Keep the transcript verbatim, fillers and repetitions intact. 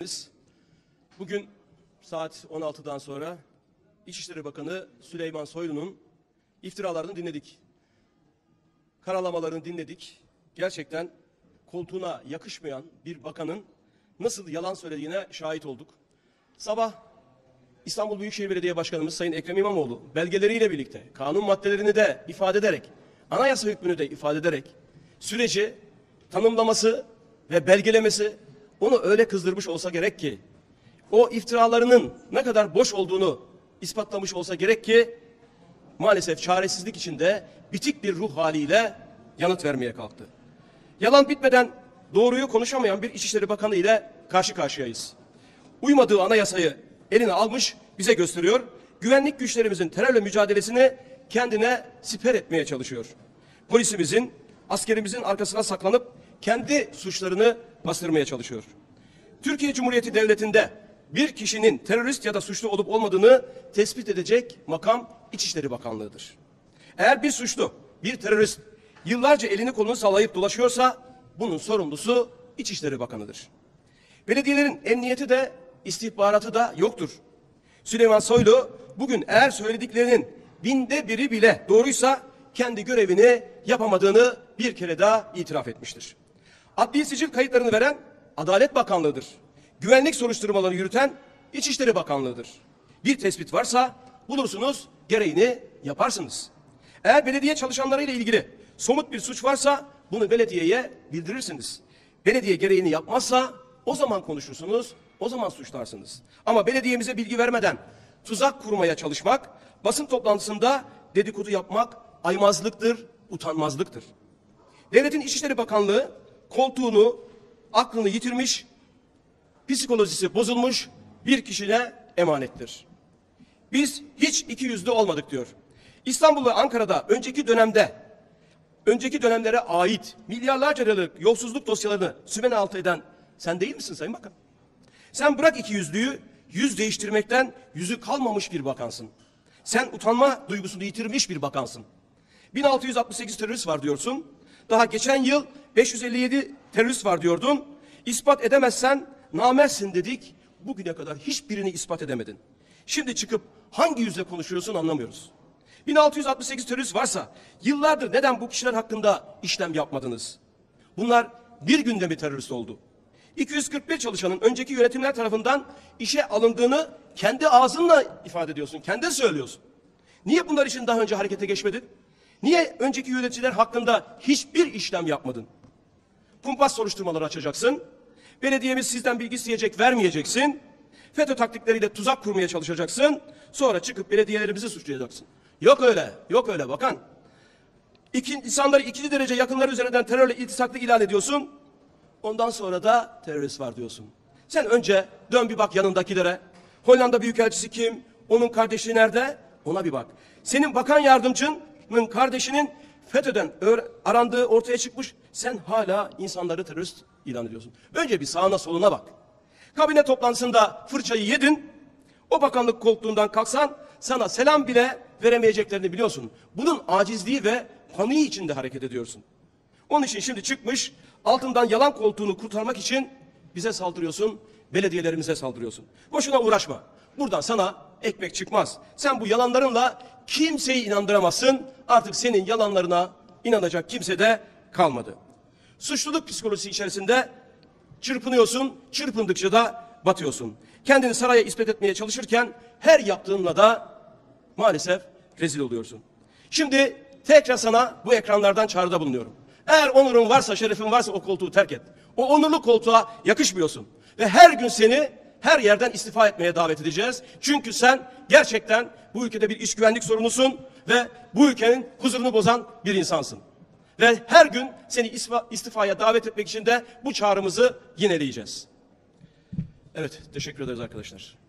Biz bugün saat on altıdan sonra İçişleri Bakanı Süleyman Soylu'nun iftiralarını dinledik. Karalamalarını dinledik. Gerçekten koltuğuna yakışmayan bir bakanın nasıl yalan söylediğine şahit olduk. Sabah İstanbul Büyükşehir Belediye Başkanımız Sayın Ekrem İmamoğlu belgeleriyle birlikte kanun maddelerini de ifade ederek, anayasa hükmünü de ifade ederek süreci tanımlaması ve belgelemesi onu öyle kızdırmış olsa gerek ki, o iftiralarının ne kadar boş olduğunu ispatlamış olsa gerek ki, maalesef çaresizlik içinde bitik bir ruh haliyle yanıt vermeye kalktı. Yalan bitmeden doğruyu konuşamayan bir İçişleri Bakanı ile karşı karşıyayız. Uymadığı anayasayı eline almış bize gösteriyor, güvenlik güçlerimizin terörle mücadelesini kendine siper etmeye çalışıyor. Polisimizin, askerimizin arkasına saklanıp kendi suçlarını bastırmaya çalışıyor. Türkiye Cumhuriyeti Devleti'nde bir kişinin terörist ya da suçlu olup olmadığını tespit edecek makam İçişleri Bakanlığı'dır. Eğer bir suçlu, bir terörist yıllarca elini kolunu sallayıp dolaşıyorsa bunun sorumlusu İçişleri Bakanı'dır. Belediyelerin emniyeti de istihbaratı da yoktur. Süleyman Soylu bugün eğer söylediklerinin binde biri bile doğruysa kendi görevini yapamadığını bir kere daha itiraf etmiştir. Adli sicil kayıtlarını veren Adalet Bakanlığı'dır. Güvenlik soruşturmaları yürüten İçişleri Bakanlığı'dır. Bir tespit varsa bulursunuz, gereğini yaparsınız. Eğer belediye çalışanlarıyla ilgili somut bir suç varsa bunu belediyeye bildirirsiniz. Belediye gereğini yapmazsa o zaman konuşursunuz, o zaman suçlarsınız. Ama belediyemize bilgi vermeden tuzak kurmaya çalışmak, basın toplantısında dedikodu yapmak aymazlıktır, utanmazlıktır. Devletin İçişleri Bakanlığı koltuğunu, aklını yitirmiş, psikolojisi bozulmuş bir kişiye emanettir. Biz hiç iki yüzlü olmadık diyor. İstanbul ve Ankara'da önceki dönemde, önceki dönemlere ait milyarlarca liralık yolsuzluk dosyalarını sümen altı eden sen değil misin Sayın Bakan? Sen bırak iki yüzlüyü, yüz değiştirmekten yüzü kalmamış bir bakansın. Sen utanma duygusunu yitirmiş bir bakansın. bin altı yüz altmış sekiz terörist var diyorsun. Daha geçen yıl beş yüz elli yedi terörist var diyordun. İspat edemezsen namersin dedik. Bugüne kadar hiçbirini ispat edemedin. Şimdi çıkıp hangi yüzle konuşuyorsun anlamıyoruz. bin altı yüz altmış sekiz terörist varsa yıllardır neden bu kişiler hakkında işlem yapmadınız? Bunlar bir günde mi terörist oldu? iki yüz kırk bir çalışanın önceki yönetimler tarafından işe alındığını kendi ağzınla ifade ediyorsun, kendin söylüyorsun. Niye bunlar için daha önce harekete geçmedin? Niye önceki yöneticiler hakkında hiçbir işlem yapmadın? Kumpas soruşturmaları açacaksın. Belediyemiz sizden bilgi isteyecek, vermeyeceksin. FETÖ taktikleriyle tuzak kurmaya çalışacaksın. Sonra çıkıp belediyelerimizi suçlayacaksın. Yok öyle, yok öyle bakan. İki, insanları ikinci derece yakınları üzerinden terörle iltisaklı ilan ediyorsun. Ondan sonra da terörist var diyorsun. Sen önce dön bir bak yanındakilere. Hollanda Büyükelçisi kim? Onun kardeşi nerede? Ona bir bak. Senin bakan yardımcının kardeşinin FETÖ'den arandığı ortaya çıkmış. Sen hala insanları terörist ilan ediyorsun. Önce bir sağına soluna bak. Kabine toplantısında fırçayı yedin. O bakanlık koltuğundan kalksan sana selam bile veremeyeceklerini biliyorsun. Bunun acizliği ve paniği içinde hareket ediyorsun. Onun için şimdi çıkmış altından yalan koltuğunu kurtarmak için bize saldırıyorsun, belediyelerimize saldırıyorsun. Boşuna uğraşma. Buradan sana ekmek çıkmaz. Sen bu yalanlarınla kimseyi inandıramazsın. Artık senin yalanlarına inanacak kimse de kalmadı. Suçluluk psikolojisi içerisinde çırpınıyorsun, çırpındıkça da batıyorsun. Kendini saraya ispat etmeye çalışırken her yaptığınla da maalesef rezil oluyorsun. Şimdi tekrar sana bu ekranlardan çağrıda bulunuyorum. Eğer onurun varsa, şerefin varsa o koltuğu terk et. O onurlu koltuğa yakışmıyorsun. Ve her gün seni her yerden istifa etmeye davet edeceğiz. Çünkü sen gerçekten bu ülkede bir iç güvenlik sorunusun ve bu ülkenin huzurunu bozan bir insansın. Ve her gün seni istifaya davet etmek için de bu çağrımızı yineleyeceğiz. Evet, teşekkür ederiz arkadaşlar.